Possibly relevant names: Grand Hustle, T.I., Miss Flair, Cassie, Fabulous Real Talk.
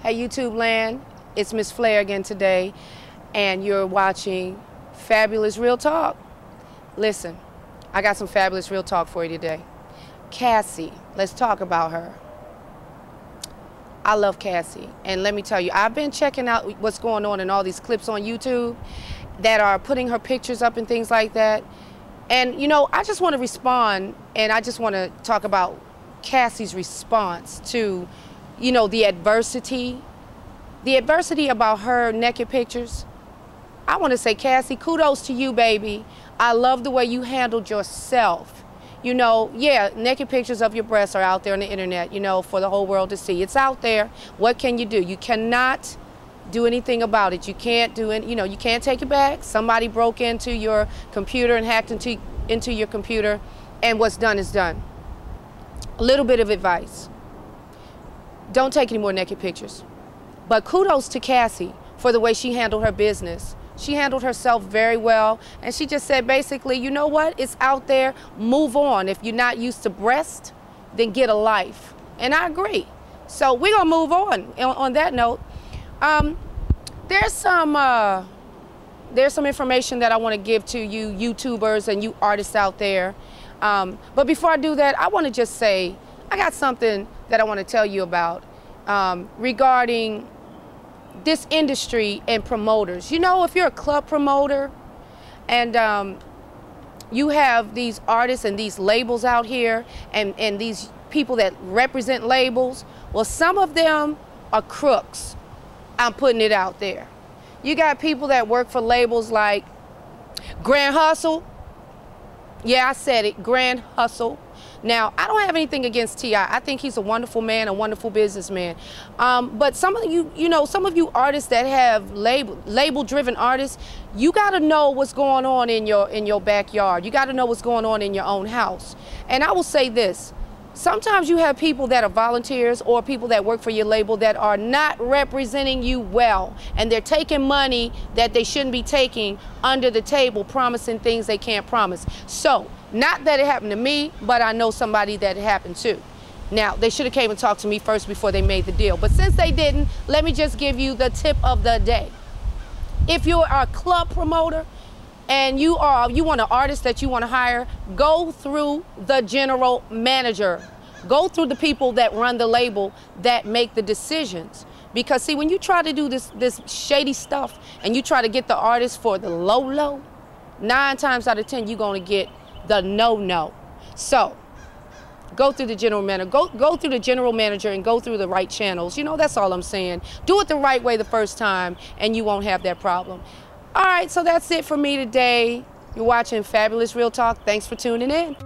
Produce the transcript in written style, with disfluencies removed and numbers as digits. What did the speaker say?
Hey YouTube land, it's Miss Flair again today, and you're watching Fabulous Real Talk. Listen, I got some fabulous real talk for you today. Cassie, let's talk about her. I love Cassie, and let me tell you, I've been checking out what's going on in all these clips on YouTube that are putting her pictures up and things like that. And you know, I just want to respond, and I just want to talk about Cassie's response to, you know, the adversity about her naked pictures. I want to say, Cassie, kudos to you, baby. I love the way you handled yourself. You know, yeah, naked pictures of your breasts are out there on the internet, you know, for the whole world to see. It's out there. What can you do? You cannot do anything about it. You can't do it. You know, you can't take it back. Somebody broke into your computer and hacked into your computer, and what's done is done. A little bit of advice. Don't take any more naked pictures. But kudos to Cassie for the way she handled her business. She handled herself very well, and she just said basically, you know what, it's out there, move on. If you're not used to breast, then get a life. And I agree. So we're gonna move on that note. There's some information that I wanna give to you YouTubers and you artists out there. But before I do that, I wanna just say, I got something that I want to tell you about regarding this industry and promoters. You know, if you're a club promoter and you have these artists and these labels out here and these people that represent labels, well, some of them are crooks. I'm putting it out there. You got people that work for labels like Grand Hustle. Yeah, I said it, Grand Hustle. Now, I don't have anything against T.I. I think he's a wonderful man, a wonderful businessman. But some of you, some of you artists that have label-driven artists, you got to know what's going on in your backyard. You got to know what's going on in your own house. And I will say this: sometimes you have people that are volunteers or people that work for your label that are not representing you well, and they're taking money that they shouldn't be taking under the table, promising things they can't promise. So, not that it happened to me, but I know somebody that it happened to. Now, they should have came and talked to me first before they made the deal, but since they didn't, let me just give you the tip of the day. If you're a club promoter and you want an artist that you want to hire, go through the general manager. Go through the people that run the label that make the decisions. Because see, when you try to do this shady stuff and you try to get the artist for the low, 9 times out of 10 you're gonna get the no. So go through the general manager. Go through the general manager and go through the right channels. You know, that's all I'm saying. Do it the right way the first time and you won't have that problem. All right, so that's it for me today. You're watching Fabulous Real Talk. Thanks for tuning in.